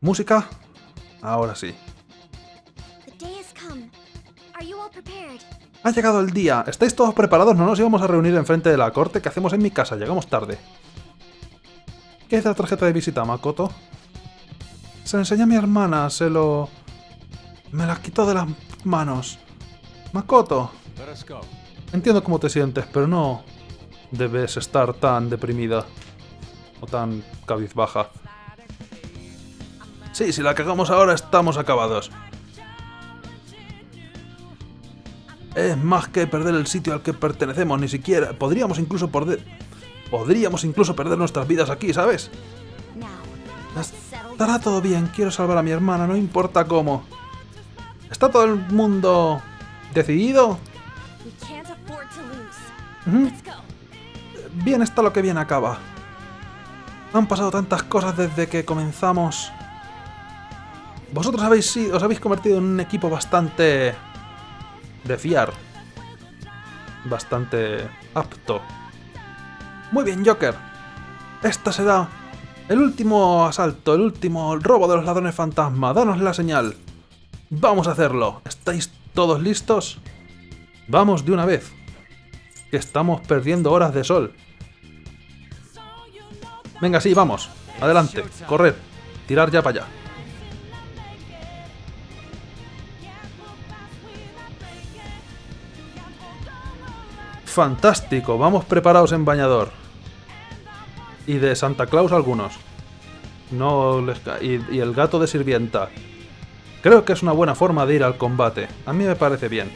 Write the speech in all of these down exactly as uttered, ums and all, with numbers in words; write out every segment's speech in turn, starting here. Música. Ahora sí. Ha llegado el día. ¿Estáis todos preparados? No nos íbamos a reunir enfrente de la corte. ¿Qué hacemos en mi casa? Llegamos tarde. ¿Qué es la tarjeta de visita, Makoto? Se la enseñó a mi hermana. Se lo... Me la quitó de las manos. Makoto. Entiendo cómo te sientes, pero no... Debes estar tan deprimida. O tan cabizbaja. Sí, si la cagamos ahora estamos acabados. Es más que perder el sitio al que pertenecemos, ni siquiera... Podríamos incluso perder... Podríamos incluso perder nuestras vidas aquí, ¿sabes? Estará todo bien, quiero salvar a mi hermana, no importa cómo. ¿Está todo el mundo... decidido? Uh-huh. Bien está lo que bien acaba. Han pasado tantas cosas desde que comenzamos. Vosotros habéis sido, os habéis convertido en un equipo bastante... de fiar. Bastante apto. Muy bien, Joker. Esta será el último asalto, el último robo de los ladrones fantasma. Danos la señal. Vamos a hacerlo. ¿Estáis todos listos? Vamos de una vez. Que estamos perdiendo horas de sol. Venga, sí, vamos. Adelante, correr. Tirar ya para allá. Fantástico, vamos preparados en bañador. Y de Santa Claus algunos. No les ca- y, y el gato de sirvienta. Creo que es una buena forma de ir al combate. A mí me parece bien.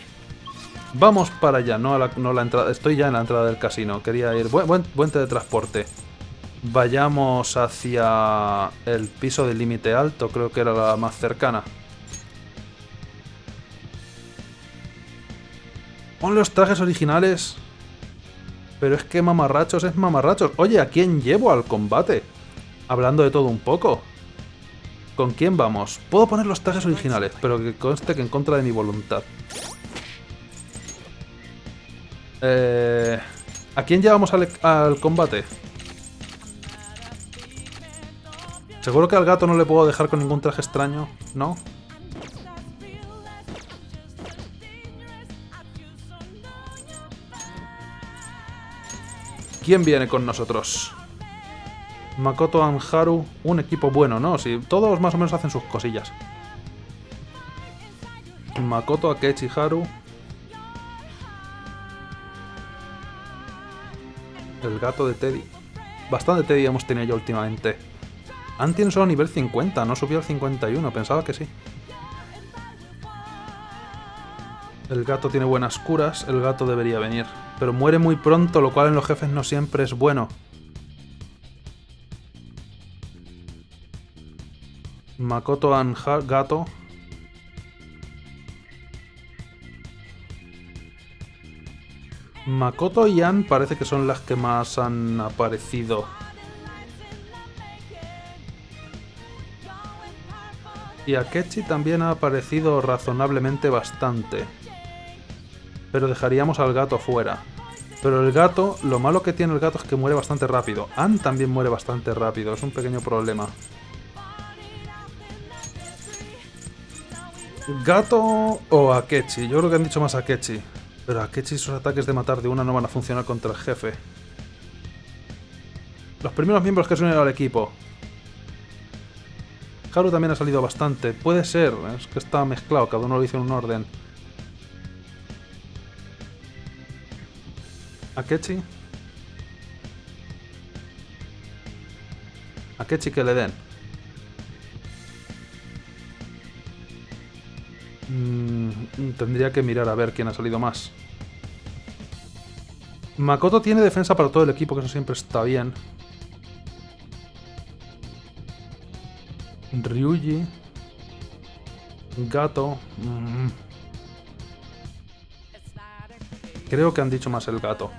Vamos para allá, no a la, no la entrada. Estoy ya en la entrada del casino. Quería ir. Buen, buen, buen de transporte. Vayamos hacia el piso del límite alto, creo que era la más cercana. Pon los trajes originales. Pero es que mamarrachos es mamarrachos. Oye, ¿a quién llevo al combate? Hablando de todo un poco. ¿Con quién vamos? Puedo poner los trajes originales, pero que conste que en contra de mi voluntad. Eh, ¿A quién llevamos al, al combate? Seguro que al gato no le puedo dejar con ningún traje extraño, ¿no? ¿Quién viene con nosotros? Makoto y Haru, un equipo bueno, ¿no? Si todos más o menos hacen sus cosillas. Makoto, Akechi, Haru. El gato de Teddy. Bastante Teddy hemos tenido yo últimamente. Ann tiene solo nivel cincuenta, no subió al cincuenta y uno, pensaba que sí. El gato tiene buenas curas, el gato debería venir. Pero muere muy pronto, lo cual en los jefes no siempre es bueno. Makoto and Har- gato. Makoto y Ann parece que son las que más han aparecido. Y Akechi también ha aparecido razonablemente bastante. Pero dejaríamos al gato fuera. Pero el gato, lo malo que tiene el gato es que muere bastante rápido. Ann también muere bastante rápido, es un pequeño problema. ¿Gato o Akechi? Yo creo que han dicho más Akechi. Pero Akechi y sus ataques de matar de una no van a funcionar contra el jefe. Los primeros miembros que se unieron al equipo. Haru también ha salido bastante. Puede ser, es que está mezclado, cada uno lo hizo en un orden. Akechi. Akechi que le den. Mm, tendría que mirar a ver quién ha salido más. Makoto tiene defensa para todo el equipo, que eso siempre está bien. Ryuji. Gato. Mm. Creo que han dicho más el gato.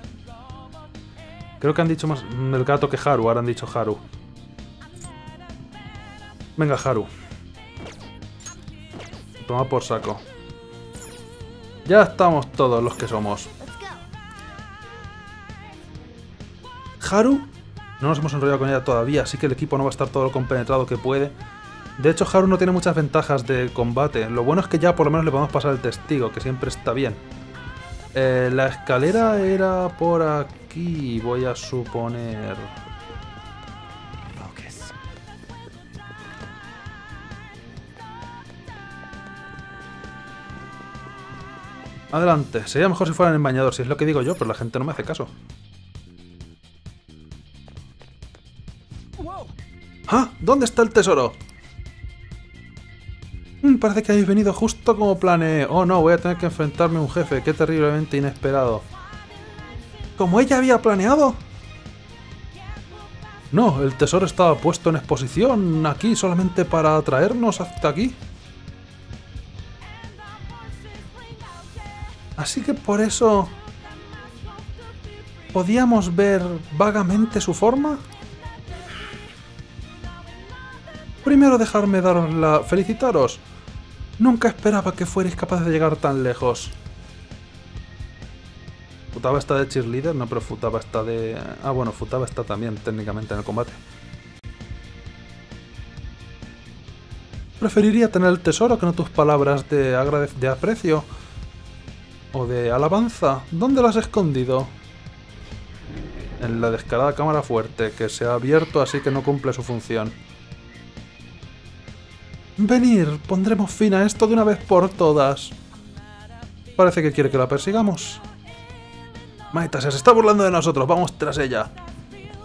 Creo que han dicho más el gato que Haru. Ahora han dicho Haru. Venga, Haru. Toma por saco. Ya estamos todos los que somos. Haru. No nos hemos enrollado con ella todavía, así que el equipo no va a estar todo lo compenetrado que puede. De hecho, Haru no tiene muchas ventajas de combate. Lo bueno es que ya por lo menos le podemos pasar el testigo, que siempre está bien. Eh, la escalera era por aquí, voy a suponer. Focus. Adelante. Sería mejor si fueran en bañador, si es lo que digo yo, pero la gente no me hace caso. ¡Ah! ¿Dónde está el tesoro? Hmm, parece que habéis venido justo como planeé. Oh no, voy a tener que enfrentarme a un jefe. Qué terriblemente inesperado. ¿Como ella había planeado? No, el tesoro estaba puesto en exposición aquí solamente para atraernos hasta aquí. Así que por eso... ¿podíamos ver vagamente su forma? Primero dejarme daros la... felicitaros. Nunca esperaba que fuerais capaces de llegar tan lejos. Futaba está de cheerleader, no, pero Futaba está de... Ah, bueno, Futaba está también técnicamente en el combate. Preferiría tener el tesoro que no tus palabras de, agrade... de aprecio o de alabanza. ¿Dónde las has escondido? En la descarada cámara fuerte, que se ha abierto así que no cumple su función. Venir, pondremos fin a esto de una vez por todas. Parece que quiere que la persigamos. Maeta, se está burlando de nosotros, vamos tras ella.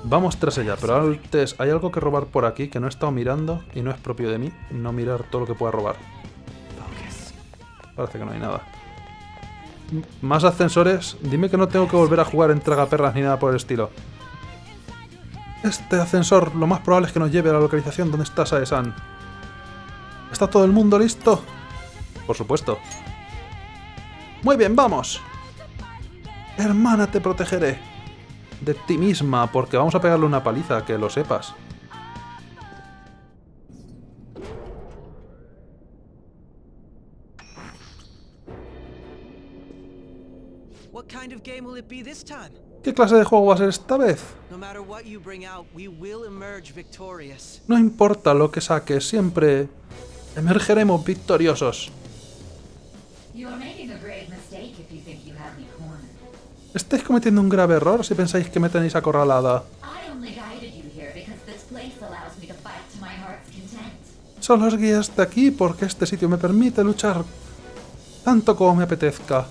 Vamos tras ella, pero antes hay algo que robar por aquí que no he estado mirando y no es propio de mí, no mirar todo lo que pueda robar. Parece que no hay nada. Más ascensores, dime que no tengo que volver a jugar en tragaperras ni nada por el estilo. Este ascensor lo más probable es que nos lleve a la localización donde está Sae-san. ¿Está todo el mundo listo? Por supuesto. Muy bien, vamos. Hermana, te protegeré. De ti misma, porque vamos a pegarle una paliza, que lo sepas. ¿Qué clase de juego va a ser esta vez? No importa lo que saques, siempre... emergeremos victoriosos. Estáis cometiendo un grave error si pensáis que me tenéis acorralada. Solo os guío hasta aquí porque este sitio me permite luchar tanto como me apetezca.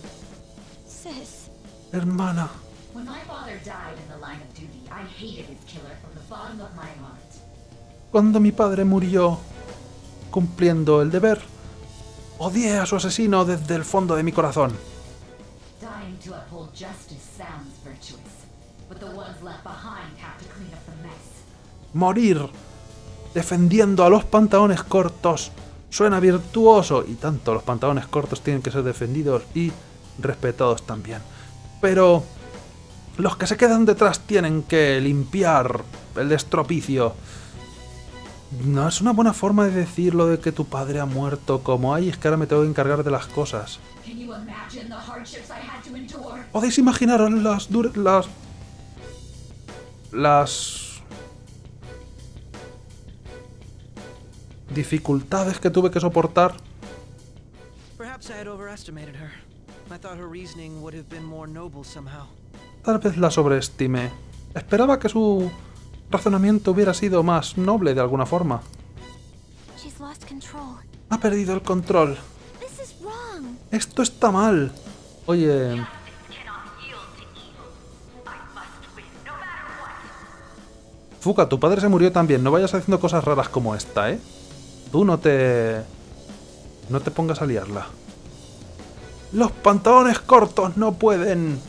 Hermana. Cuando mi padre murió... cumpliendo el deber, odié a su asesino desde el fondo de mi corazón. Morir defendiendo a los pantalones cortos suena virtuoso, y tanto los pantalones cortos tienen que ser defendidos y respetados también. Pero los que se quedan detrás tienen que limpiar el estropicio. No es una buena forma de decir lo de que tu padre ha muerto, como ay, es que ahora me tengo que encargar de las cosas. ¿Podéis imaginaros las duras... las... las... dificultades que tuve que soportar? Tal vez la sobreestimé. Esperaba que su... razonamiento hubiera sido más noble de alguna forma. Ha perdido el control. Esto está mal. Oye... Fuka, tu padre se murió también. No vayas haciendo cosas raras como esta, ¿eh? Tú no te... no te pongas a liarla. Los pantalones cortos no pueden...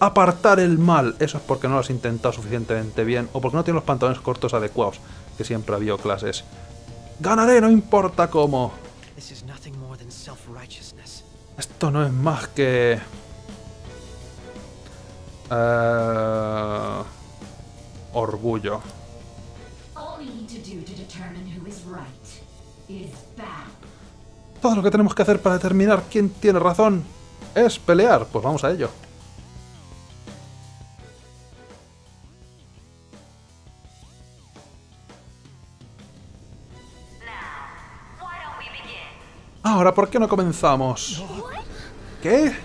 apartar el mal. Eso es porque no lo has intentado suficientemente bien, o porque no tienes los pantalones cortos adecuados, que siempre había clases. ¡Ganaré, no importa cómo! Esto no es más que... Uh... orgullo. Todo lo que tenemos que hacer para determinar quién tiene razón es pelear. Pues vamos a ello. Ahora, ¿por qué no comenzamos? ¿Qué?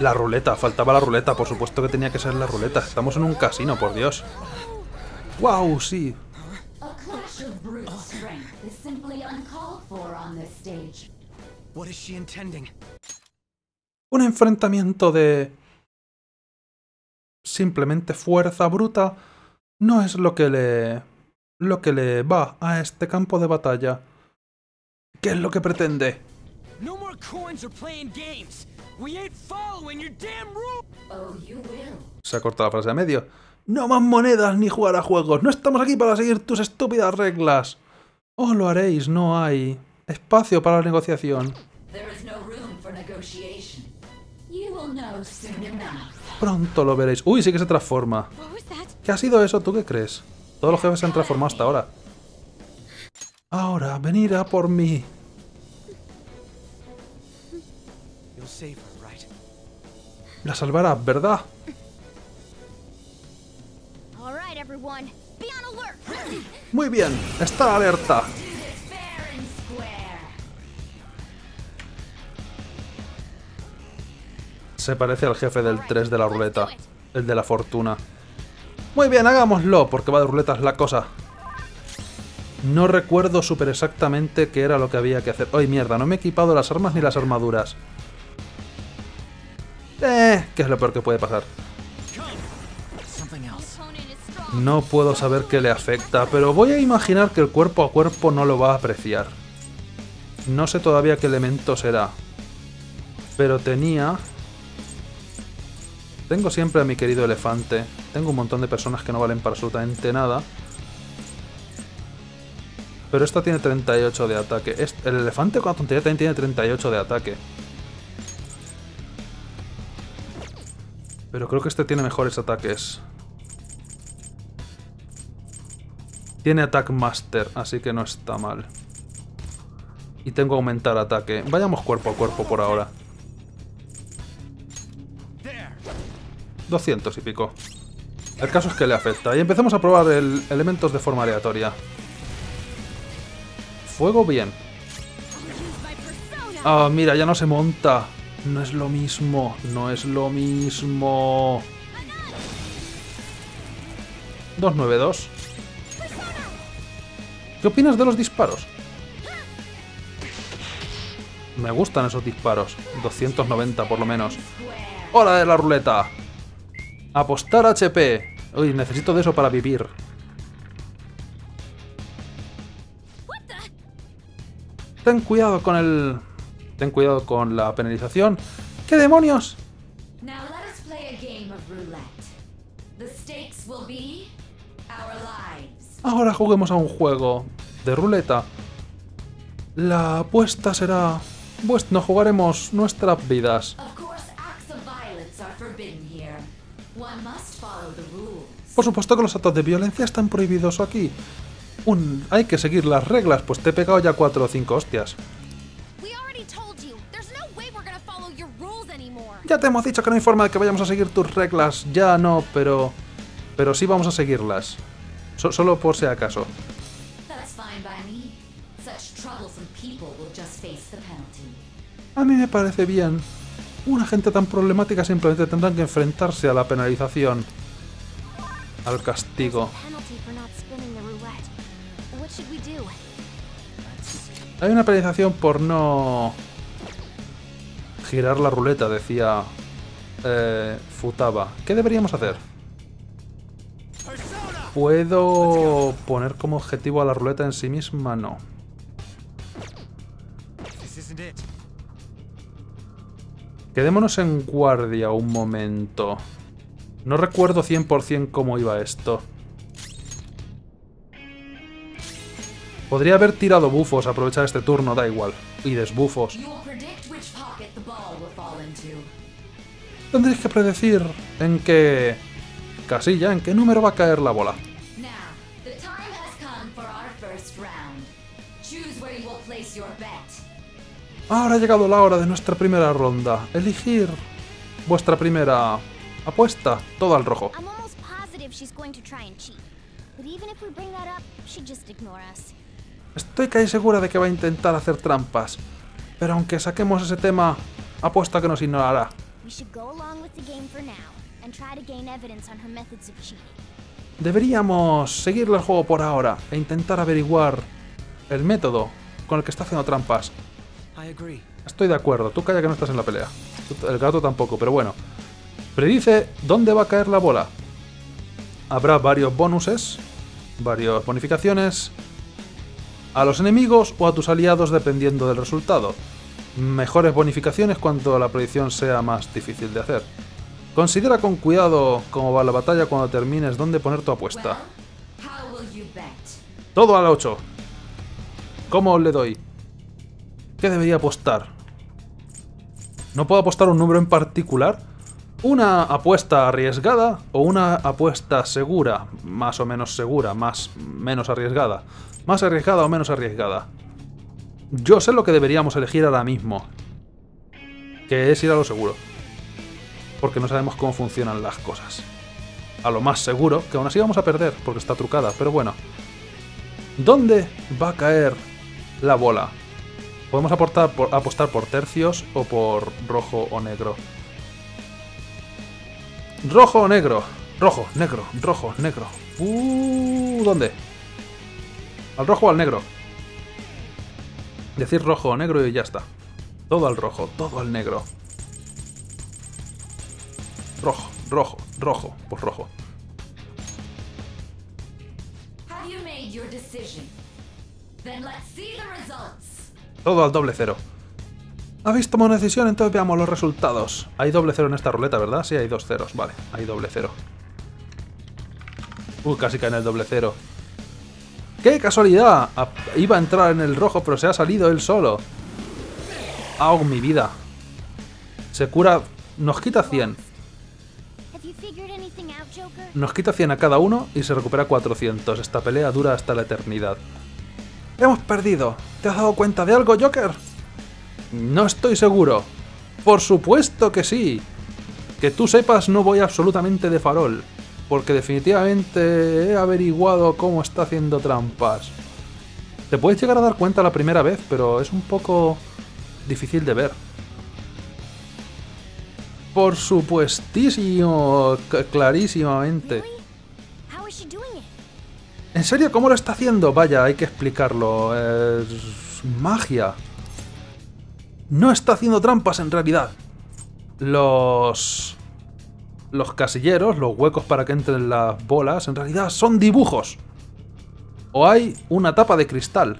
La ruleta, faltaba la ruleta, por supuesto que tenía que ser la ruleta. Estamos en un casino, por Dios. ¡Wow, sí! Un enfrentamiento de... simplemente fuerza bruta no es lo que le... lo que le va a este campo de batalla. ¿Qué es lo que pretende? Se ha cortado la frase de medio. No más monedas ni jugar a juegos. No estamos aquí para seguir tus estúpidas reglas. Os lo haréis, no hay espacio para la negociación. Pronto lo veréis. Uy, sí que se transforma. ¿Qué ha sido eso? ¿Tú qué crees? Todos los jefes se han transformado hasta ahora. Ahora, venid a por mí. La salvarás, ¿verdad? Muy bien, está alerta. Se parece al jefe del tres de la ruleta, el de la fortuna. Muy bien, hagámoslo, porque va de ruletas la cosa. No recuerdo súper exactamente qué era lo que había que hacer. ¡Ay, mierda! No me he equipado las armas ni las armaduras. Eh, ¿qué es lo peor que puede pasar? No puedo saber qué le afecta, pero voy a imaginar que el cuerpo a cuerpo no lo va a apreciar. No sé todavía qué elemento será. Pero tenía... Tengo siempre a mi querido elefante. Tengo un montón de personas que no valen para absolutamente nada. Pero esta tiene treinta y ocho de ataque. Este, el elefante con la tontería también tiene treinta y ocho de ataque. Pero creo que este tiene mejores ataques. Tiene Attack Master, así que no está mal. Y tengo que aumentar ataque. Vayamos cuerpo a cuerpo por ahora. doscientos y pico. El caso es que le afecta. Y empezamos a probar el elementos de forma aleatoria. Fuego, bien. Ah, oh, mira, ya no se monta. No es lo mismo. No es lo mismo. dos nueve dos. ¿Qué opinas de los disparos? Me gustan esos disparos. doscientos noventa por lo menos. ¡Hora de la ruleta! Apostar H P. Uy, necesito de eso para vivir. Ten cuidado con el... Ten cuidado con la penalización. ¡Qué demonios! Ahora juguemos a un juego de ruleta. La apuesta será... Pues no jugaremos nuestras vidas. Por supuesto que los actos de violencia están prohibidos aquí. Un... Hay que seguir las reglas, pues te he pegado ya cuatro o cinco hostias. Ya te hemos dicho que no hay forma de que vayamos a seguir tus reglas. Ya no, pero... Pero sí vamos a seguirlas. So- solo por si acaso. A mí me parece bien. Una gente tan problemática simplemente tendrán que enfrentarse a la penalización. Al castigo. Hay una penalización por no girar la ruleta, decía eh, Futaba. ¿Qué deberíamos hacer? ¿Puedo poner como objetivo a la ruleta en sí misma? No. Quedémonos en guardia un momento. No recuerdo cien por cien cómo iba esto. Podría haber tirado bufos, aprovechar este turno, da igual. Y desbufos. Tendréis que predecir en qué casilla, en qué número va a caer la bola. Ahora ha llegado la hora de nuestra primera ronda. Elegir vuestra primera apuesta, todo al rojo. Estoy casi segura de que va a intentar hacer trampas, pero aunque saquemos ese tema, apuesto a que nos ignorará. Deberíamos seguirle el juego por ahora e intentar averiguar el método con el que está haciendo trampas. Estoy de acuerdo, tú calla que no estás en la pelea. El gato tampoco, pero bueno. Predice dónde va a caer la bola. Habrá varios bonuses, varias bonificaciones, a los enemigos o a tus aliados dependiendo del resultado. Mejores bonificaciones cuando la predicción sea más difícil de hacer. Considera con cuidado cómo va la batalla cuando termines dónde poner tu apuesta. Todo a la ocho. ¿Cómo le doy? ¿Qué debería apostar? ¿No puedo apostar un número en particular? ¿Una apuesta arriesgada o una apuesta segura? Más o menos segura, más menos arriesgada. Más arriesgada o menos arriesgada. Yo sé lo que deberíamos elegir ahora mismo, que es ir a lo seguro, porque no sabemos cómo funcionan las cosas. A lo más seguro, que aún así vamos a perder, porque está trucada, pero bueno. ¿Dónde va a caer la bola? Podemos apostar por, apostar por tercios o por rojo o negro. Rojo o negro. Rojo, negro, rojo, negro. Uh, ¿dónde? ¿Al rojo o al negro? Decir rojo o negro y ya está. Todo al rojo, todo al negro. Rojo, rojo, rojo, pues rojo. Todo al doble cero. ¿Habéis tomado una decisión? Entonces veamos los resultados. Hay doble cero en esta ruleta, ¿verdad? Sí, hay dos ceros. Vale, hay doble cero. Uy, casi cae en el doble cero. ¡Qué casualidad! Iba a entrar en el rojo, pero se ha salido él solo. ¡Au, mi vida! Se cura... Nos quita cien. Nos quita cien a cada uno y se recupera cuatrocientos. Esta pelea dura hasta la eternidad. ¡Hemos perdido! ¿Te has dado cuenta de algo, Joker? No estoy seguro. ¡Por supuesto que sí! Que tú sepas, no voy absolutamente de farol, porque definitivamente he averiguado cómo está haciendo trampas. Te puedes llegar a dar cuenta la primera vez, pero es un poco difícil de ver. Por supuestísimo, clarísimamente. ¿En serio? ¿Cómo lo está haciendo? Vaya, hay que explicarlo. Es magia. No está haciendo trampas en realidad. Los... Los casilleros, los huecos para que entren las bolas, en realidad son dibujos. O hay una tapa de cristal.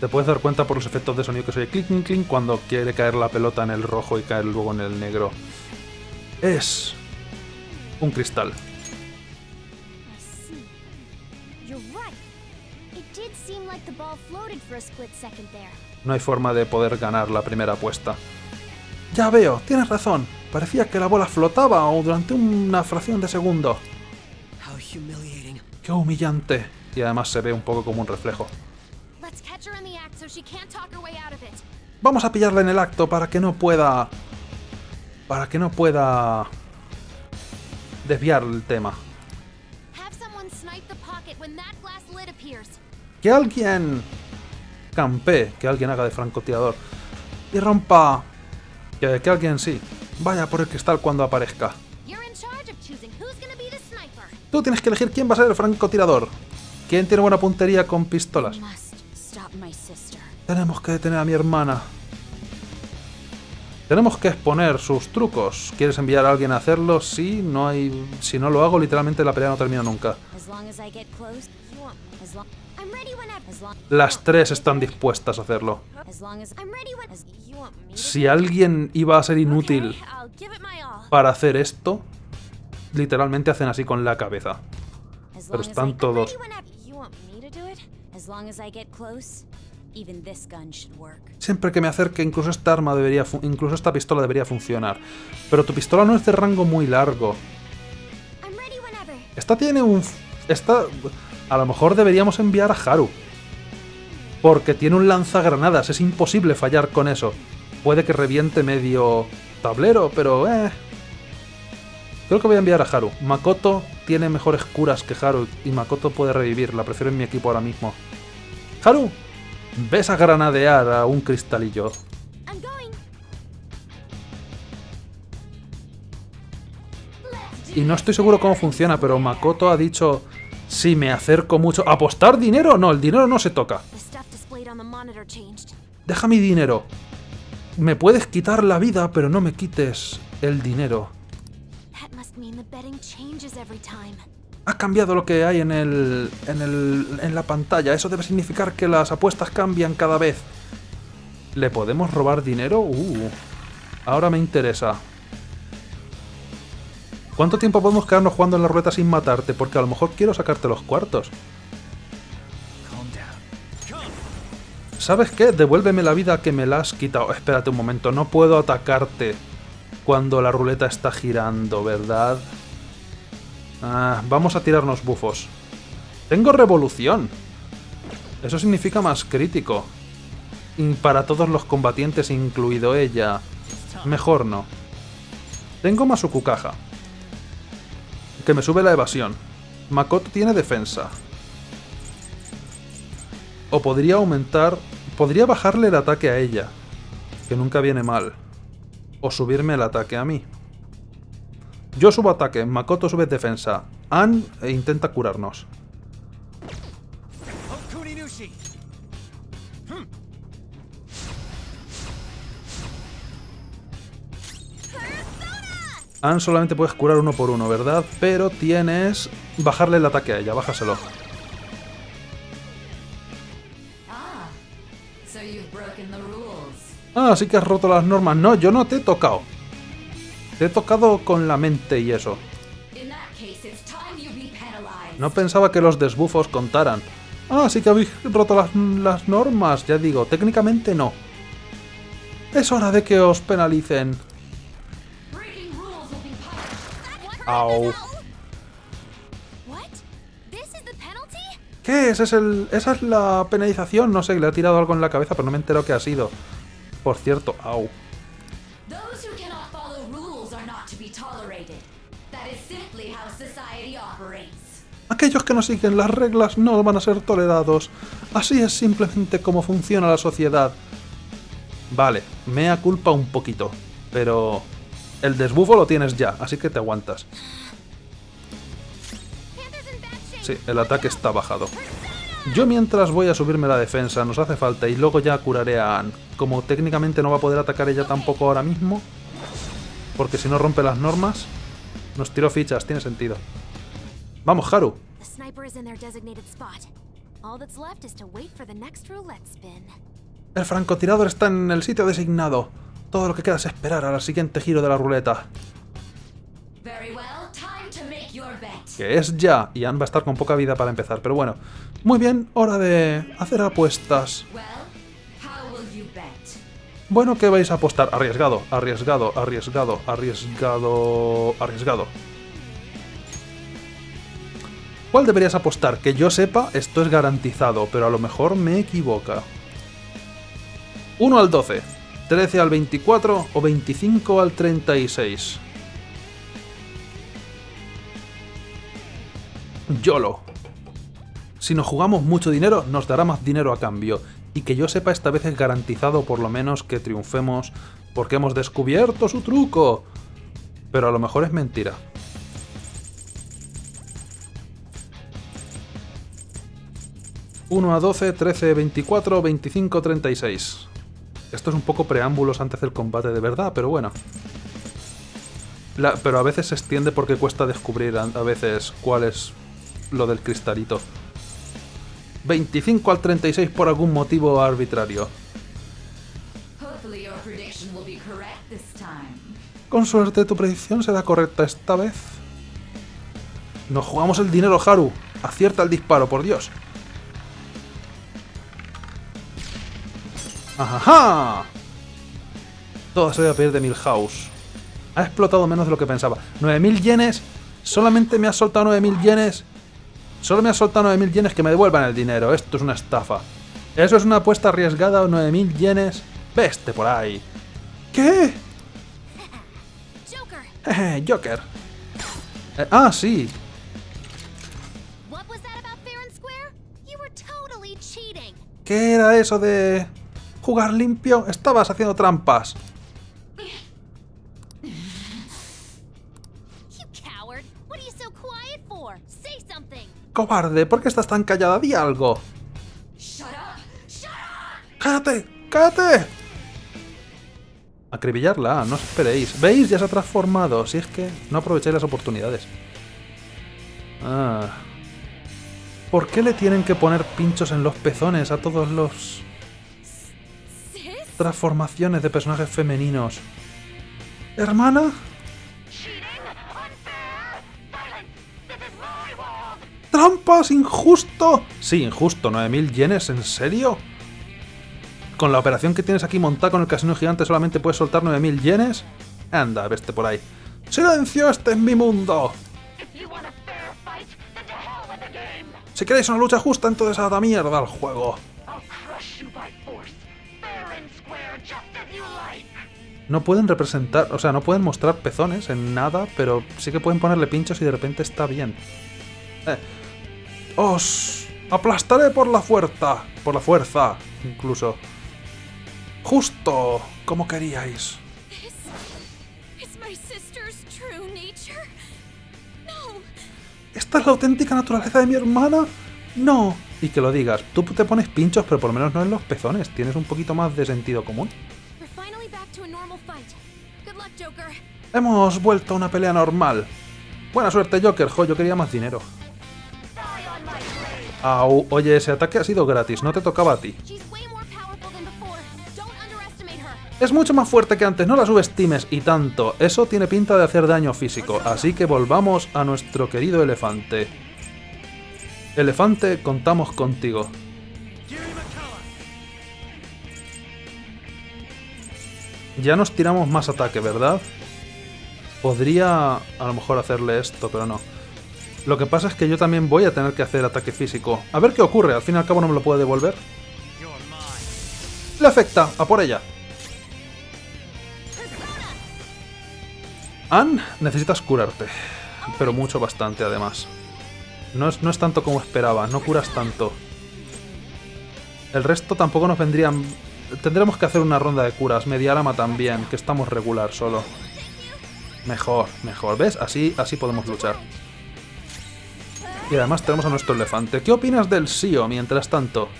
Te puedes dar cuenta por los efectos de sonido que soy clic, clic, clic cuando quiere caer la pelota en el rojo y caer luego en el negro. Es un cristal. No hay forma de poder ganar la primera apuesta. Ya veo, tienes razón. Parecía que la bola flotaba o durante una fracción de segundo. ¡Qué humillante! Y además se ve un poco como un reflejo. Vamos a pillarla en el acto para que no pueda... Para que no pueda... desviar el tema. Que alguien campee, que alguien haga de francotirador y rompa... Que, que alguien sí, vaya por el cristal cuando aparezca. Tú tienes que elegir quién va a ser el francotirador. ¿Quién tiene buena puntería con pistolas? Tenemos que detener a mi hermana. Tenemos que exponer sus trucos. ¿Quieres enviar a alguien a hacerlo? Sí, no hay... Si no lo hago, literalmente la pelea no termina nunca. Las tres están dispuestas a hacerlo. Si alguien iba a ser inútil para hacer esto, literalmente hacen así con la cabeza. Pero están todos... Siempre que me acerque, incluso esta arma debería... Incluso esta pistola debería funcionar. Pero tu pistola no es de rango muy largo. Esta tiene un... Esta... A lo mejor deberíamos enviar a Haru, porque tiene un lanzagranadas, es imposible fallar con eso. Puede que reviente medio tablero, pero eh... Creo que voy a enviar a Haru. Makoto tiene mejores curas que Haru y Makoto puede revivir. La prefiero en mi equipo ahora mismo. ¡Haru! Ves a granadear a un cristalillo. Y no estoy seguro cómo funciona, pero Makoto ha dicho... Si me acerco mucho... ¿Apostar dinero? No, el dinero no se toca. Deja mi dinero. Me puedes quitar la vida, pero no me quites el dinero. Ha cambiado lo que hay en el, en el, en la pantalla. Eso debe significar que las apuestas cambian cada vez. ¿Le podemos robar dinero? Uh, ahora me interesa. ¿Cuánto tiempo podemos quedarnos jugando en la ruleta sin matarte? Porque a lo mejor quiero sacarte los cuartos. ¿Sabes qué? Devuélveme la vida que me la has quitado. Espérate un momento, no puedo atacarte cuando la ruleta está girando, ¿verdad? Ah, vamos a tirarnos bufos. ¡Tengo revolución! Eso significa más crítico. Y para todos los combatientes, incluido ella. Mejor no. Tengo más Sukukaja, que me sube la evasión. Makoto tiene defensa. O podría aumentar... Podría bajarle el ataque a ella, que nunca viene mal. O subirme el ataque a mí. Yo subo ataque, Makoto sube defensa. Ann e intenta curarnos. Ann solamente puedes curar uno por uno, ¿verdad? Pero tienes... Bajarle el ataque a ella, bájaselo. Ah, sí que has roto las normas. No, yo no te he tocado. Te he tocado con la mente y eso. No pensaba que los desbufos contaran. Ah, sí que habéis roto las, las normas. Ya digo, técnicamente no. Es hora de que os penalicen. Au. ¿Qué? ¿Ese es el, esa es la penalización? No sé, le ha tirado algo en la cabeza, pero no me he enterado qué ha sido. Por cierto, au. Aquellos que no siguen las reglas no van a ser tolerados. Así es simplemente como funciona la sociedad. Vale, mea culpa un poquito, pero el desbufo lo tienes ya, así que te aguantas. Sí, el ataque está bajado. Yo mientras voy a subirme la defensa, nos hace falta, y luego ya curaré a Ann. Como técnicamente no va a poder atacar ella tampoco ahora mismo, porque si no rompe las normas, nos tiró fichas, tiene sentido. ¡Vamos, Haru! El francotirador está en el sitio designado. Todo lo que queda es esperar al siguiente giro de la ruleta. Que es ya, y Ann va a estar con poca vida para empezar, pero bueno. Muy bien, hora de hacer apuestas. Bueno, ¿qué vais a apostar? Arriesgado, arriesgado, arriesgado, arriesgado, arriesgado. ¿Cuál deberías apostar? Que yo sepa, esto es garantizado, pero a lo mejor me equivoca. uno al doce, trece al veinticuatro o veinticinco al treinta y seis. YOLO. Si nos jugamos mucho dinero, nos dará más dinero a cambio. Y que yo sepa, esta vez es garantizado por lo menos que triunfemos porque hemos descubierto su truco. Pero a lo mejor es mentira. uno a doce, trece a veinticuatro, veinticinco a treinta y seis. Esto es un poco preámbulos antes del combate de verdad, pero bueno. La, pero a veces se extiende porque cuesta descubrir a, a veces cuál es lo del cristalito. veinticinco al treinta y seis por algún motivo arbitrario. Con suerte tu predicción será correcta esta vez. Nos jugamos el dinero, Haru. Acierta el disparo, por Dios. ¡Ajá! Todas se voy a pedir de Milhouse. Ha explotado menos de lo que pensaba. nueve mil yenes. Solamente me ha soltado nueve mil yenes. Solo me ha soltado nueve mil yenes, que me devuelvan el dinero. Esto es una estafa. Eso es una apuesta arriesgada, nueve mil yenes. Veste por ahí. ¿Qué? Joker. Joker. Eh, ah, sí. ¿Qué era eso de jugar limpio? Estabas haciendo trampas. Cobarde, ¿por qué estás tan callada? Di algo. ¡Cállate! ¡Cállate! Acribillarla, no os esperéis. ¿Veis? Ya se ha transformado. Si es que no aprovecháis las oportunidades. Ah. ¿Por qué le tienen que poner pinchos en los pezones a todos los... transformaciones de personajes femeninos? ¿Hermana? ¡Trampas! ¡Injusto! Sí, injusto. ¿nueve mil yenes? ¿En serio? Con la operación que tienes aquí montada con el casino gigante solamente puedes soltar nueve mil yenes. Anda, veste por ahí. ¡Silencio! ¡Este es mi mundo! Si queréis una lucha justa, entonces a la mierda al juego. No pueden representar, o sea, no pueden mostrar pezones en nada, pero sí que pueden ponerle pinchos y de repente está bien. Eh. Os aplastaré por la fuerza, por la fuerza, incluso. Justo como queríais. ¿Esta es la auténtica naturaleza de mi hermana? No. Y que lo digas, tú te pones pinchos, pero por lo menos no en los pezones. Tienes un poquito más de sentido común. Hemos vuelto a una pelea normal. Buena suerte, Joker. Jo, yo quería más dinero. Au, oye, ese ataque ha sido gratis, no te tocaba a ti. Es mucho más fuerte que antes, no la subestimes, y tanto. Eso tiene pinta de hacer daño físico, así que volvamos a nuestro querido elefante. Elefante, contamos contigo. Ya nos tiramos más ataque, ¿verdad? Podría a lo mejor hacerle esto, pero no. Lo que pasa es que yo también voy a tener que hacer ataque físico. A ver qué ocurre, al fin y al cabo no me lo puede devolver. Le afecta, a por ella. Ann, necesitas curarte, pero mucho, bastante además. No es, no es tanto como esperaba, no curas tanto. El resto tampoco nos vendrían... Tendremos que hacer una ronda de curas, Mediarama también, que estamos regular solo. Mejor, mejor, ¿ves? Así, así podemos luchar. Y además tenemos a nuestro elefante. ¿Qué opinas del Sio mientras tanto?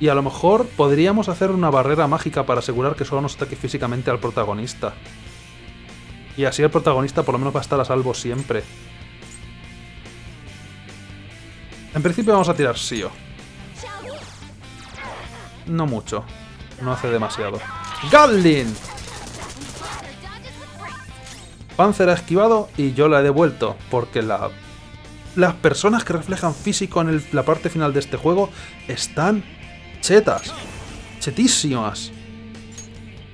Y a lo mejor podríamos hacer una barrera mágica para asegurar que solo nos ataque físicamente al protagonista. Y así el protagonista por lo menos va a estar a salvo siempre. En principio vamos a tirar Sio. No mucho. No hace demasiado. ¡Gatlin! Panzer ha esquivado y yo la he devuelto. Porque la... las personas que reflejan físico en el... la parte final de este juego están chetas. Chetísimas.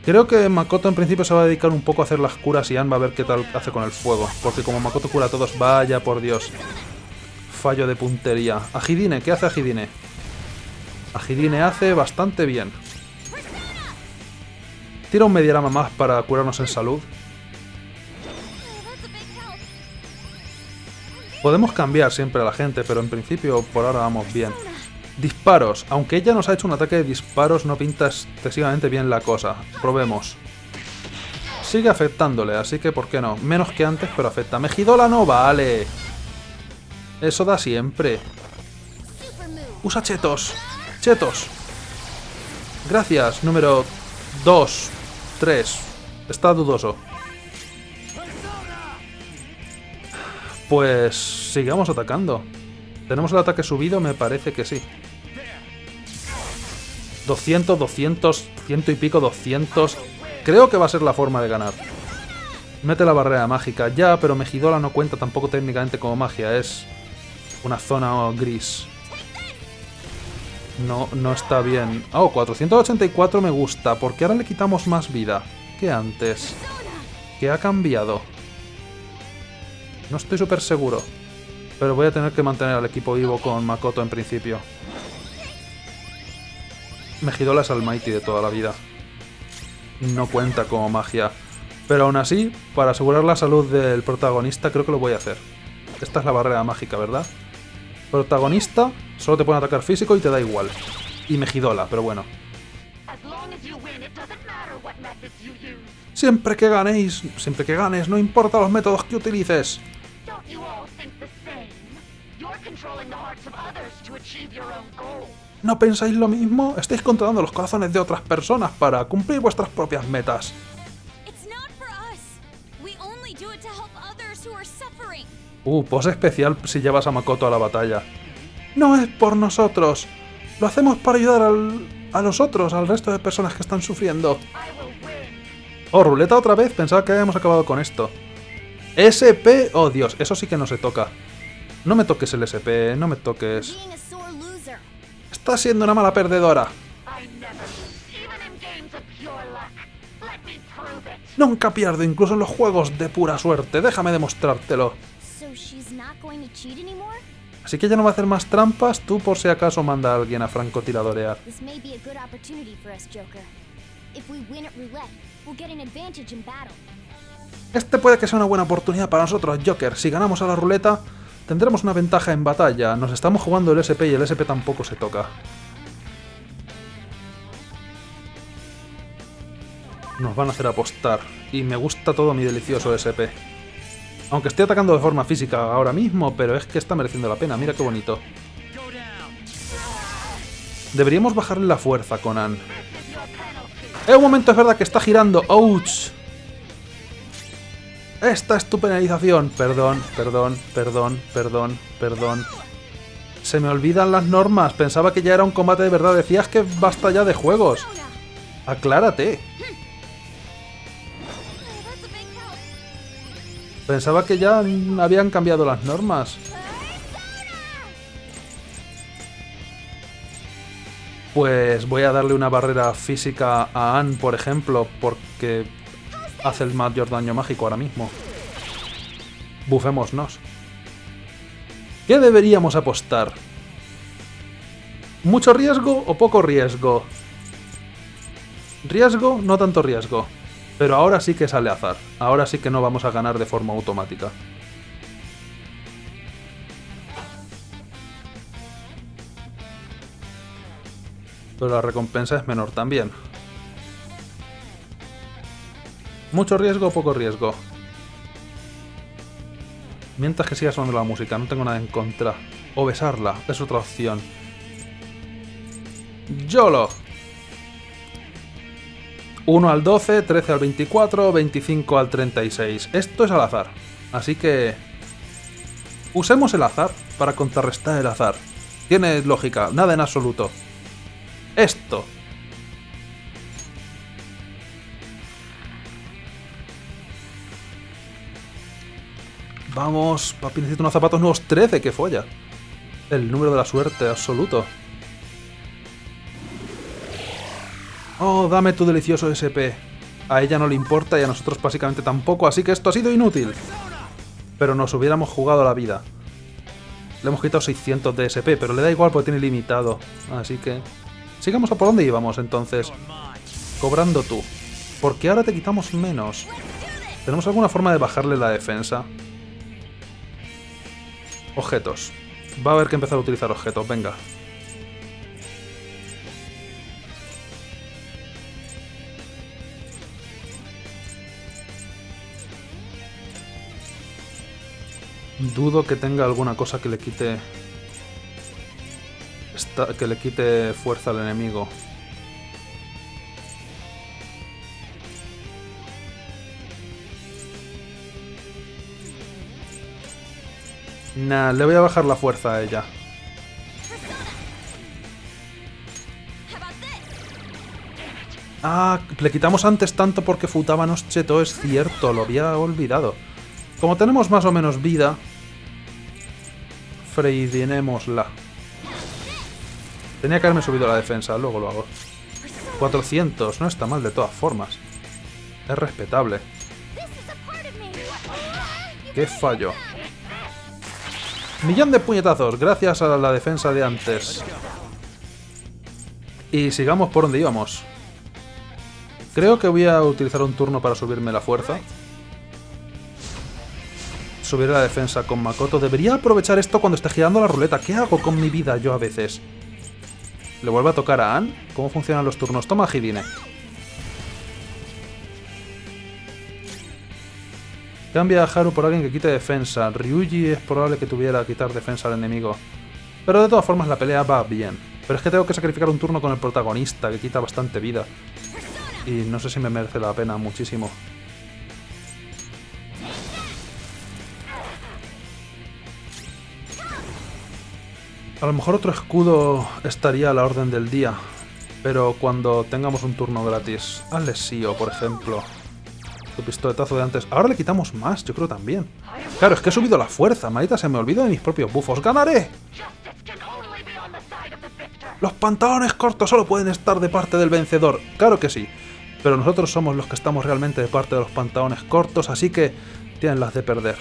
Creo que Makoto en principio se va a dedicar un poco a hacer las curas y Ann va a ver qué tal hace con el fuego. Porque como Makoto cura a todos, vaya por Dios. Fallo de puntería. Ajidine, ¿qué hace Ajidine? Ajidine hace bastante bien. Tira un Mediarama más para curarnos en salud. Podemos cambiar siempre a la gente, pero en principio por ahora vamos bien. Disparos. Aunque ella nos ha hecho un ataque de disparos, no pinta excesivamente bien la cosa. Probemos. Sigue afectándole, así que ¿por qué no? Menos que antes, pero afecta. ¡Mejidola no vale! Eso da siempre. ¡Usa chetos! ¡Chetos! Gracias, número dos, tres. Está dudoso. Pues sigamos atacando. ¿Tenemos el ataque subido? Me parece que sí. doscientos, doscientos, ciento y pico, doscientos. Creo que va a ser la forma de ganar. Mete la barrera mágica. Ya, pero Mejidola no cuenta tampoco técnicamente como magia. Es una zona gris. No, no está bien. Oh, cuatrocientos ochenta y cuatro me gusta, porque ahora le quitamos más vida que antes. ¿Qué ha cambiado? No estoy súper seguro. Pero voy a tener que mantener al equipo vivo con Makoto en principio. Mejidola es Almighty de toda la vida. No cuenta como magia. Pero aún así, para asegurar la salud del protagonista, creo que lo voy a hacer. Esta es la barrera mágica, ¿verdad? Protagonista, solo te pueden atacar físico y te da igual. Y Mejidola, pero bueno. Siempre que ganéis, siempre que ganes, no importa los métodos que utilices. ¿No pensáis lo mismo? Estáis controlando los corazones de otras personas para cumplir vuestras propias metas. Uh, pose especial si llevas a Makoto a la batalla. No es por nosotros. Lo hacemos para ayudar al, a los otros, al resto de personas que están sufriendo. Oh, ruleta otra vez. Pensaba que habíamos acabado con esto. S P. Oh, Dios. Eso sí que no se toca. No me toques el S P. No me toques. Estás siendo una mala perdedora. Nunca pierdo, incluso en los juegos de pura suerte. Déjame demostrártelo. Así que ya no va a hacer más trampas. Tú, por si acaso, manda a alguien a francotiradorear. Este puede que sea una buena oportunidad para nosotros, Joker. Si ganamos a la ruleta, tendremos una ventaja en batalla. Nos estamos jugando el S P y el S P tampoco se toca. Nos van a hacer apostar. Y me gusta todo mi delicioso S P. Aunque estoy atacando de forma física ahora mismo, pero es que está mereciendo la pena. Mira qué bonito. Deberíamos bajarle la fuerza con Ann. ¡Eh, un momento! Es verdad que está girando. ¡Ouch! Esta es tu penalización. Perdón, perdón, perdón, perdón, perdón. Se me olvidan las normas. Pensaba que ya era un combate de verdad. Decías que basta ya de juegos. Aclárate. Pensaba que ya habían cambiado las normas. Pues voy a darle una barrera física a Ann, por ejemplo, porque hace el mayor daño mágico ahora mismo. Bufémonos. ¿Qué deberíamos apostar? ¿Mucho riesgo o poco riesgo? Riesgo, no tanto riesgo. Pero ahora sí que sale azar. Ahora sí que no vamos a ganar de forma automática. Pero la recompensa es menor también. Mucho riesgo o poco riesgo. Mientras que siga sonando la música, no tengo nada en contra. O besarla, es otra opción. YOLO. uno al doce, trece al veinticuatro, veinticinco al treinta y seis. Esto es al azar. Así que usemos el azar para contrarrestar el azar. Tiene lógica, nada en absoluto. Esto. Vamos, papi, necesito unos zapatos nuevos. trece, que folla. El número de la suerte absoluto. Oh, dame tu delicioso S P. A ella no le importa y a nosotros básicamente tampoco, así que esto ha sido inútil. Pero nos hubiéramos jugado la vida. Le hemos quitado seiscientos de S P, pero le da igual porque tiene limitado. Así que sigamos a por donde íbamos entonces. Cobrando tú. Porque ahora te quitamos menos. ¿Tenemos alguna forma de bajarle la defensa? Objetos. Va a haber que empezar a utilizar objetos, venga. Dudo que tenga alguna cosa que le quite esta, que le quite fuerza al enemigo. Nah, le voy a bajar la fuerza a ella. Ah, le quitamos antes tanto porque Futaba nos chetó, es cierto, lo había olvidado. Como tenemos más o menos vida, freidinémosla. Tenía que haberme subido la defensa, luego lo hago. cuatrocientos, no está mal de todas formas. Es respetable. ¡Qué fallo! Millón de puñetazos, gracias a la defensa de antes. Y sigamos por donde íbamos. Creo que voy a utilizar un turno para subirme la fuerza. Subiré la defensa con Makoto. Debería aprovechar esto cuando esté girando la ruleta. ¿Qué hago con mi vida yo a veces? Le vuelvo a tocar a Ann. ¿Cómo funcionan los turnos? Toma, Hidine. Cambia a Haru por alguien que quite defensa. Ryuji es probable que tuviera que quitar defensa al enemigo. Pero de todas formas la pelea va bien. Pero es que tengo que sacrificar un turno con el protagonista, que quita bastante vida. Y no sé si me merece la pena muchísimo. A lo mejor otro escudo estaría a la orden del día, pero cuando tengamos un turno gratis. Alessio, por ejemplo. Tu pistoletazo de antes. Ahora le quitamos más, yo creo también. Claro, es que he subido la fuerza, maldita, se me olvidó de mis propios bufos. ¡Ganaré! Los pantalones cortos solo pueden estar de parte del vencedor. Claro que sí. Pero nosotros somos los que estamos realmente de parte de los pantalones cortos, así que tienen las de perder.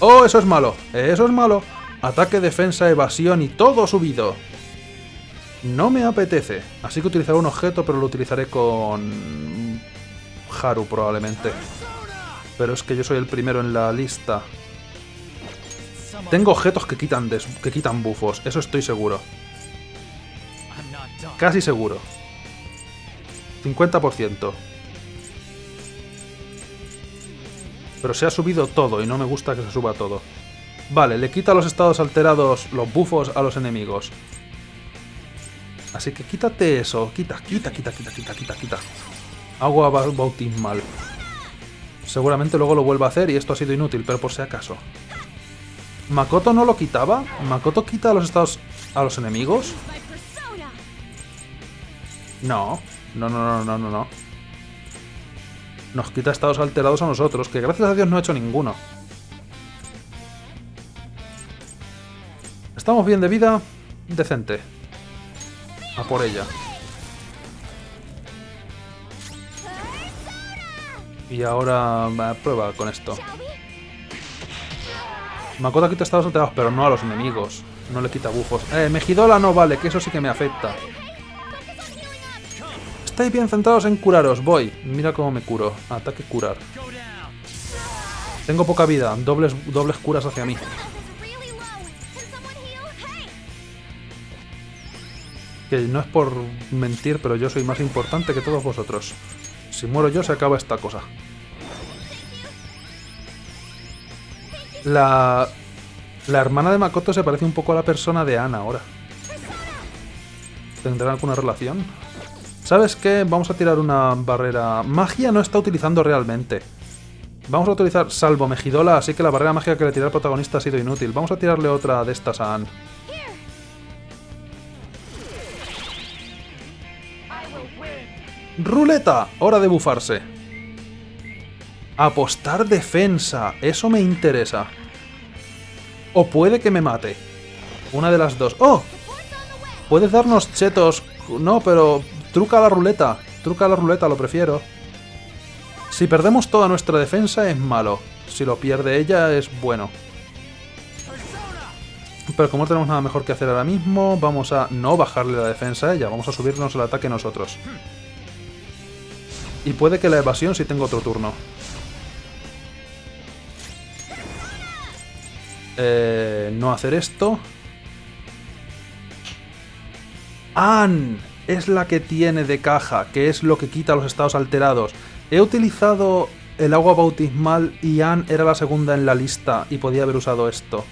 ¡Oh, eso es malo! ¡Eso es malo! Ataque, defensa, evasión y todo subido. No me apetece. Así que utilizaré un objeto, pero lo utilizaré con Haru probablemente. Pero es que yo soy el primero en la lista. Tengo objetos que quitan, des... que quitan bufos. Eso estoy seguro. Casi seguro. cincuenta por ciento. Pero se ha subido todo y no me gusta que se suba todo. Vale, le quita los estados alterados, los bufos a los enemigos. Así que quítate eso. Quita, quita, quita, quita, quita, quita, quita. Agua bautismal. Seguramente luego lo vuelva a hacer y esto ha sido inútil, pero por si acaso. ¿Makoto no lo quitaba? ¿Makoto quita los estados a los enemigos? No. No, no, no, no, no, no. Nos quita estados alterados a nosotros, que gracias a Dios no he hecho ninguno. Estamos bien de vida, decente. A por ella. Y ahora prueba con esto. Makoto quita estados alterados, pero no a los enemigos. No le quita bufos. Eh, Mejidola no vale, que eso sí que me afecta. Estáis bien centrados en curaros, voy. Mira cómo me curo. Ataque, curar. Tengo poca vida, dobles, dobles curas hacia mí. Que no es por mentir, pero yo soy más importante que todos vosotros. Si muero yo, se acaba esta cosa. La... La hermana de Makoto se parece un poco a la persona de Ann ahora. ¿Tendrán alguna relación? ¿Sabes qué? Vamos a tirar una barrera... Magia no está utilizando realmente. Vamos a utilizar salvo Mejidola, así que la barrera mágica que le tiré al protagonista ha sido inútil. Vamos a tirarle otra de estas a Ann. ¡Ruleta! Hora de bufarse. Apostar defensa. Eso me interesa. O puede que me mate. Una de las dos. ¡Oh! Puedes darnos chetos. No, pero... Truca la ruleta. Truca la ruleta, lo prefiero. Si perdemos toda nuestra defensa es malo. Si lo pierde ella es bueno. Pero como no tenemos nada mejor que hacer ahora mismo, vamos a no bajarle la defensa a ella. Vamos a subirnos el ataque nosotros. Y puede que la evasión si tengo otro turno. Eh, no hacer esto. ¡Ann! Es la que tiene de caja, que es lo que quita los estados alterados. He utilizado el agua bautismal y Ann era la segunda en la lista y podía haber usado esto.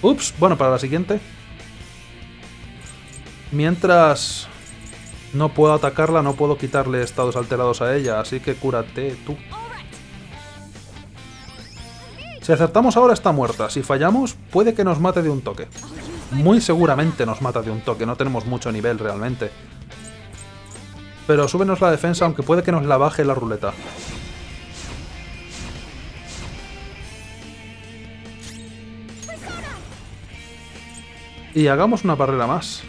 Ups, bueno, para la siguiente. Mientras... No puedo atacarla, no puedo quitarle estados alterados a ella, así que cúrate tú. Si acertamos ahora está muerta, si fallamos puede que nos mate de un toque. Muy seguramente nos mata de un toque, no tenemos mucho nivel realmente. Pero súbenos la defensa, aunque puede que nos la baje la ruleta. Y hagamos una barrera más.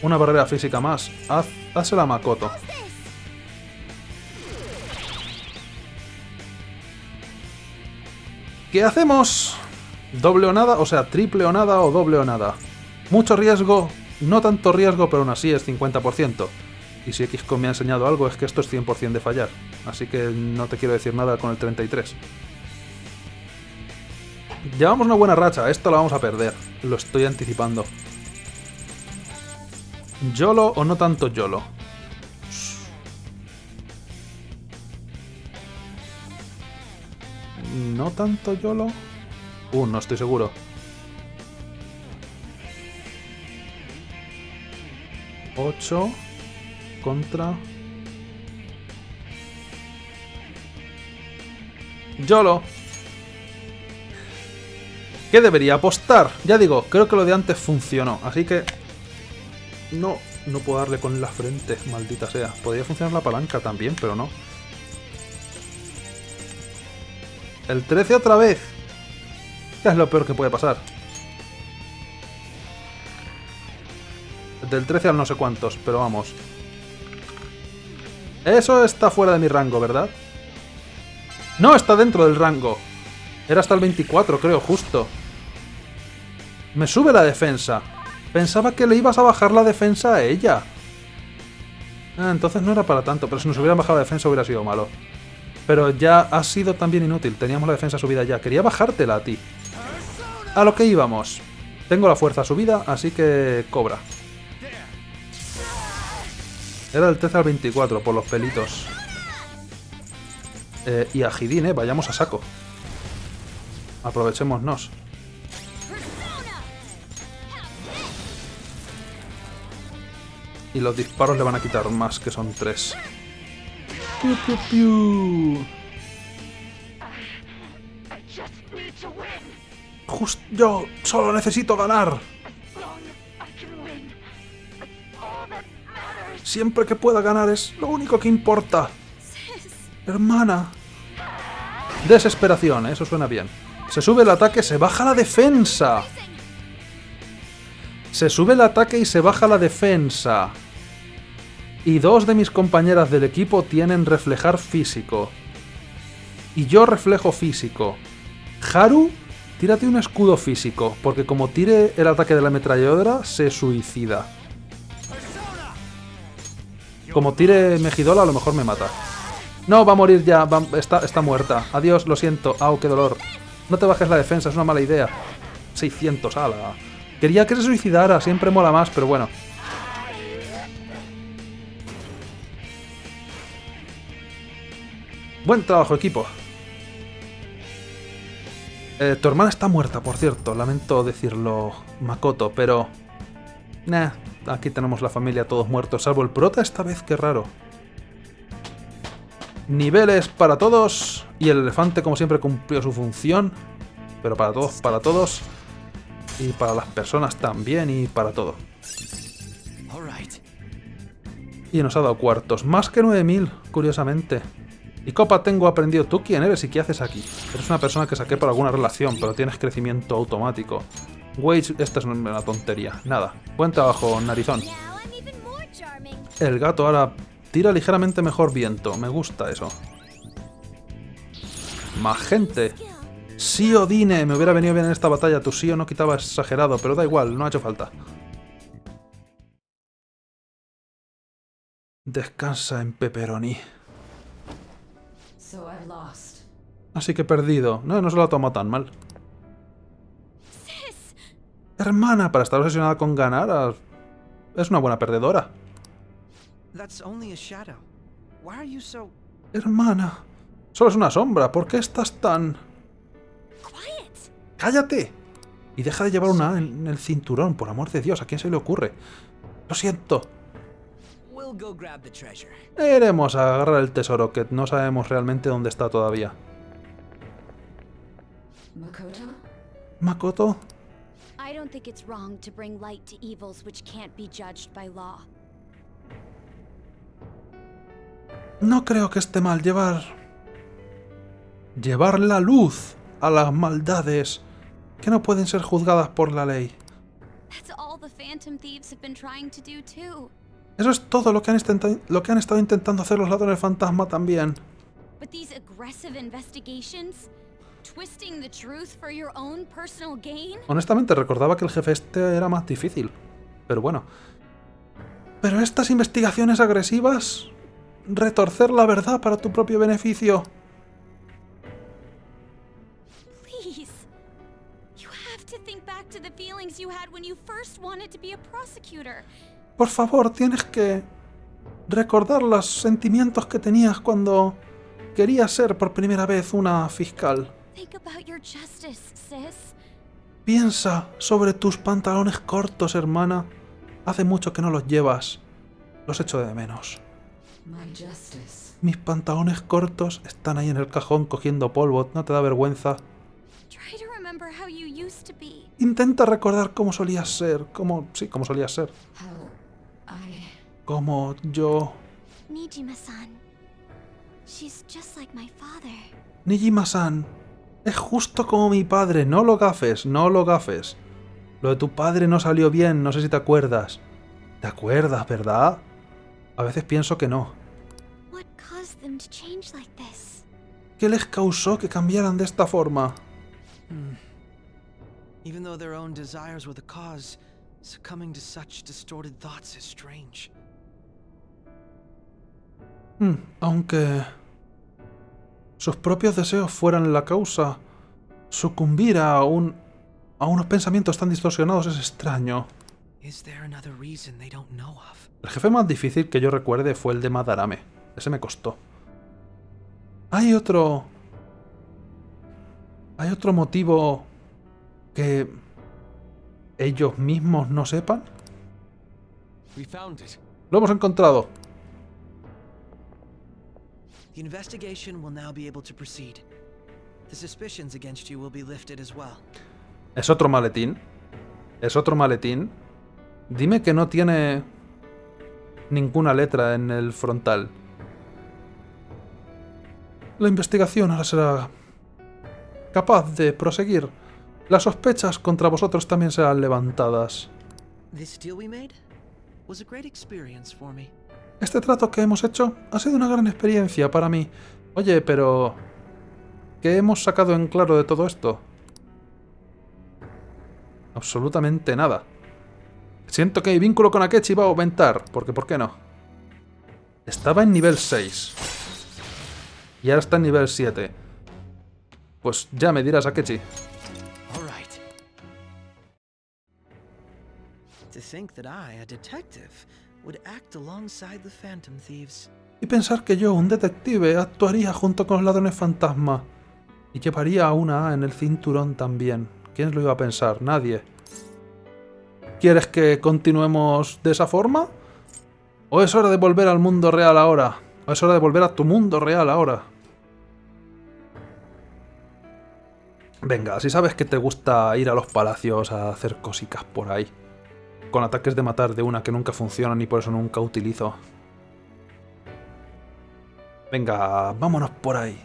Una barrera física más. Haz, hazla a Makoto. ¿Qué hacemos? Doble o nada, o sea, triple o nada o doble o nada. Mucho riesgo, no tanto riesgo, pero aún así es cincuenta por ciento. Y si X COM me ha enseñado algo es que esto es cien por cien de fallar, así que no te quiero decir nada con el treinta y tres. Llevamos una buena racha, esto la vamos a perder, lo estoy anticipando. ¿YOLO o no tanto YOLO? ¿No tanto YOLO? Uh, no estoy seguro. ocho contra... YOLO. ¿Qué debería apostar? Ya digo, creo que lo de antes funcionó, así que... No, no puedo darle con la frente, maldita sea. Podría funcionar la palanca también, pero no. El trece otra vez. Ya es lo peor que puede pasar. Del trece al no sé cuántos, pero vamos. Eso está fuera de mi rango, ¿verdad? No, está dentro del rango. Era hasta el veinticuatro, creo, justo. Me sube la defensa. Pensaba que le ibas a bajar la defensa a ella. Ah, entonces no era para tanto, pero si nos hubieran bajado la defensa hubiera sido malo. Pero ya ha sido también inútil, teníamos la defensa subida ya. Quería bajártela a ti. A lo que íbamos. Tengo la fuerza subida, así que cobra. Era del trece al veinticuatro, por los pelitos. Eh, y a Jidin, eh, vayamos a saco. Aprovechémonos. Y los disparos le van a quitar más, que son tres. ¡Piu, piu, piu! Just, yo solo necesito ganar. Siempre que pueda ganar es lo único que importa. Hermana. Desesperación, ¿eh? Eso suena bien. Se sube el ataque, se baja la defensa. Se sube el ataque y se baja la defensa. Y dos de mis compañeras del equipo tienen reflejar físico. Y yo reflejo físico. Haru, tírate un escudo físico, porque como tire el ataque de la ametralladora, se suicida. Como tire Mejidola, a lo mejor me mata. No, va a morir ya, va, está, está muerta. Adiós, lo siento. Au, qué dolor. No te bajes la defensa, es una mala idea. seiscientos, ala. Quería que se suicidara, siempre mola más, pero bueno. Buen trabajo, equipo. Eh, tu hermana está muerta, por cierto. Lamento decirlo, Makoto, pero... Nah, aquí tenemos la familia todos muertos, salvo el prota esta vez, qué raro. Niveles para todos. Y el elefante, como siempre, cumplió su función. Pero para todos, para todos. Y para las personas también, y para todo. Y nos ha dado cuartos. Más que nueve mil, curiosamente. Y Copa, tengo aprendido. ¿Tú quién eres y qué haces aquí? Eres una persona que saqué por alguna relación, pero tienes crecimiento automático. Wage, esta es una tontería. Nada. Buen trabajo, narizón. El gato ahora tira ligeramente mejor viento. Me gusta eso. Más gente. Sio Dine, me hubiera venido bien en esta batalla. Tu Sio no quitaba exagerado, pero da igual, no ha hecho falta. Descansa en pepperoni. Así que he perdido. No, no se lo ha tomado tan mal. Hermana, para estar obsesionada con ganar, es una buena perdedora. Hermana, solo es una sombra. ¿Por qué estás tan...? ¡Cállate! Y deja de llevar una en el cinturón, por amor de Dios, ¿a quién se le ocurre? Lo siento. Iremos a agarrar el tesoro, que no sabemos realmente dónde está todavía. ¿Makoto? No creo que esté mal llevar... Llevar la luz a las maldades que no pueden ser juzgadas por la ley. Eso es todo lo que han, lo que han estado intentando hacer los ladrones fantasma también. Honestamente, recordaba que el jefe este era más difícil, pero bueno. Pero estas investigaciones agresivas... retorcer la verdad para tu propio beneficio. Por favor, tienes que recordar los sentimientos que tenías cuando querías ser por primera vez una fiscal. Piensa sobre tus pantalones cortos, hermana. Hace mucho que no los llevas. Los echo de menos. Mis pantalones cortos están ahí en el cajón cogiendo polvo. ¿No te da vergüenza? Intenta recordar cómo solías ser. Cómo... sí, cómo solías ser. Como yo... Nijima-san. Es justo como mi padre. No lo gafes, no lo gafes. Lo de tu padre no salió bien. No sé si te acuerdas. ¿Te acuerdas, verdad? A veces pienso que no. ¿Qué les causó que cambiaran de esta forma? Hmm, aunque sus propios deseos fueran la causa, sucumbir a un a unos pensamientos tan distorsionados es extraño. El jefe más difícil que yo recuerde fue el de Madarame. Ese me costó. Hay otro... ¿Hay otro motivo que ellos mismos no sepan? Lo hemos encontrado. Es otro maletín. Es otro maletín. Dime que no tiene ninguna letra en el frontal. La investigación ahora será capaz de proseguir. Las sospechas contra vosotros también serán levantadas. Este trato que hemos hecho ha sido una gran experiencia para mí. Oye, pero... ¿qué hemos sacado en claro de todo esto? Absolutamente nada. Siento que mi vínculo con Akechi va a aumentar, porque ¿por qué no? Estaba en nivel seis. Y ahora está en nivel siete. Pues ya me dirás, Akechi. Y pensar que yo, un detective, actuaría junto con los ladrones fantasma. Y llevaría a una A en el cinturón también. ¿Quién lo iba a pensar? Nadie. ¿Quieres que continuemos de esa forma? ¿O es hora de volver al mundo real ahora? ¿O es hora de volver a tu mundo real ahora? Venga, si sabes que te gusta ir a los palacios a hacer cositas por ahí. Con ataques de matar de una que nunca funcionan y por eso nunca utilizo. Venga, vámonos por ahí.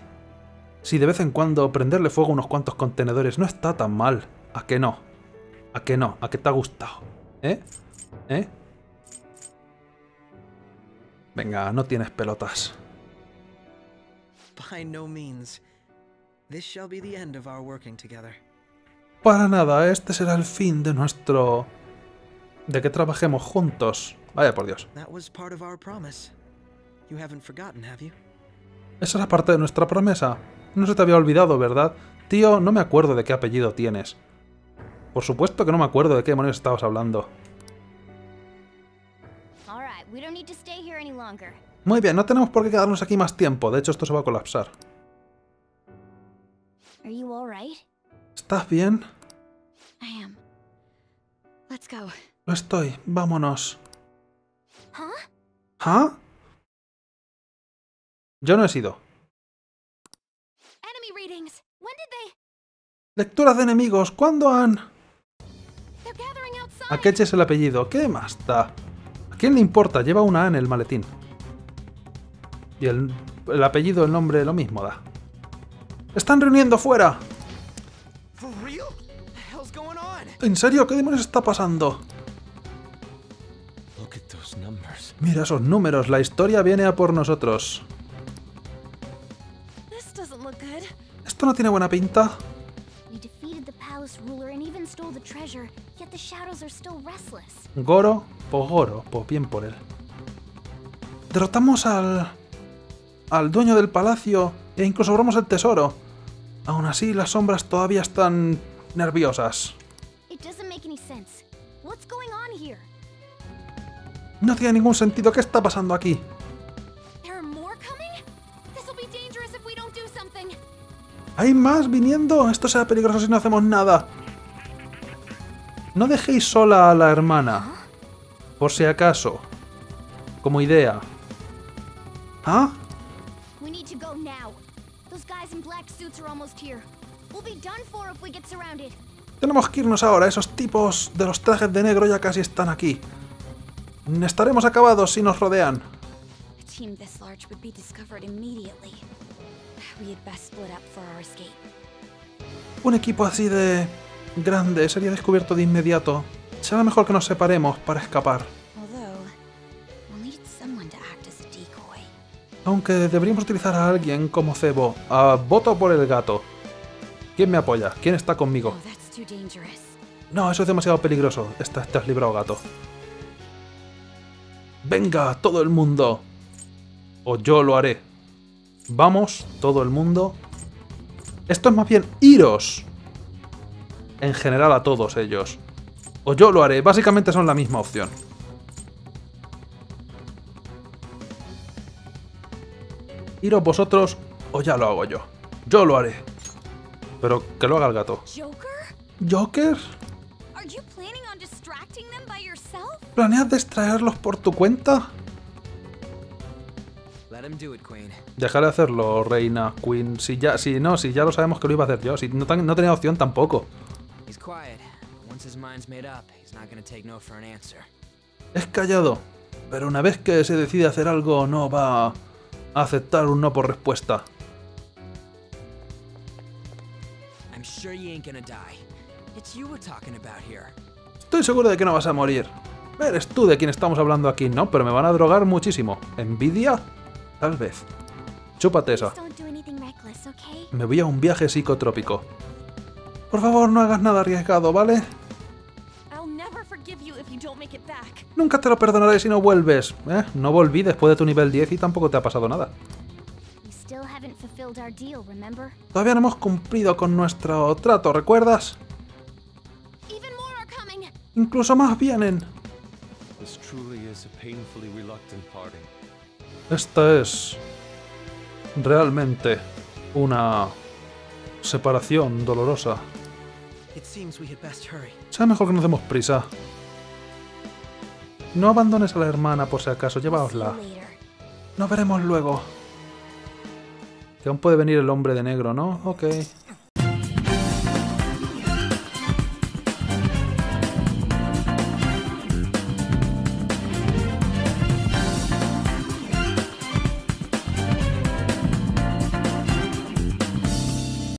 Si de vez en cuando prenderle fuego a unos cuantos contenedores no está tan mal. ¿A que no? ¿A que no? ¿A que te ha gustado? ¿Eh? ¿Eh? Venga, no tienes pelotas. By no means. This shall be the end of our working together. Para nada, este será el fin de nuestro... de que trabajemos juntos. Vaya por Dios. Esa era parte de nuestra promesa. No se te había olvidado, ¿verdad? Tío, no me acuerdo de qué apellido tienes. Por supuesto que no me acuerdo de qué demonios estabas hablando. Muy bien, no tenemos por qué quedarnos aquí más tiempo. De hecho, esto se va a colapsar. ¿Estás bien? Lo estoy. Vámonos. ¿Ah? Yo no he sido. Lecturas de enemigos. ¿Cuándo han...? Akechi es el apellido. ¿Qué más da? ¿A quién le importa? Lleva una A en el maletín. Y el, el apellido, el nombre, lo mismo da. ¡Están reuniendo fuera! ¿En serio? ¿Qué demonios está pasando? Mira esos números. La historia viene a por nosotros. Esto no tiene buena pinta. palace ruler and even stole the treasure, yet the shadows are still restless. Goro, po Goro, po bien por él. Derrotamos al... al dueño del palacio e incluso robamos el tesoro. Aún así, las sombras todavía están nerviosas. No tiene ningún sentido. ¿Qué está pasando aquí? ¿Hay más viniendo? Esto será peligroso si no hacemos nada. No dejéis sola a la hermana. Por si acaso. Como idea. ¿Ah? Tenemos que irnos ahora. Esos tipos de los trajes de negro ya casi están aquí. Estaremos acabados si nos rodean. Un equipo así de grande sería descubierto de inmediato. Será mejor que nos separemos para escapar. Aunque deberíamos utilizar a alguien como cebo. Ah, voto por el gato. ¿Quién me apoya? ¿Quién está conmigo? No, eso es demasiado peligroso. Estás, te has librado, gato. ¡Venga, todo el mundo! O yo lo haré. Vamos, todo el mundo. Esto es más bien iros. En general a todos ellos. O yo lo haré. Básicamente son la misma opción. Iros vosotros o ya lo hago yo. Yo lo haré. Pero que lo haga el gato. ¿Joker? ¿Planeas distraerlos por tu cuenta? Dejaré hacerlo, reina, queen. Si ya, si no, si ya lo sabemos que lo iba a hacer yo. Si no, tan, no tenía opción tampoco. Es callado, pero una vez que se decide hacer algo, no va a aceptar un no por respuesta. Estoy seguro de que no vas a morir. Eres tú de quien estamos hablando aquí, ¿no? Pero me van a drogar muchísimo. ¿Envidia? Tal vez. Chúpate esa. Me voy a un viaje psicotrópico. Por favor, no hagas nada arriesgado, ¿vale? Nunca te lo perdonaré si no vuelves. ¿Eh? No volví después de tu nivel diez y tampoco te ha pasado nada. Todavía no hemos cumplido con nuestro trato, ¿recuerdas? Incluso más vienen. Esta es realmente una separación dolorosa. Será mejor que nos demos prisa. No abandones a la hermana por si acaso, llévaosla. Nos veremos luego. Que aún puede venir el hombre de negro, ¿no? Ok.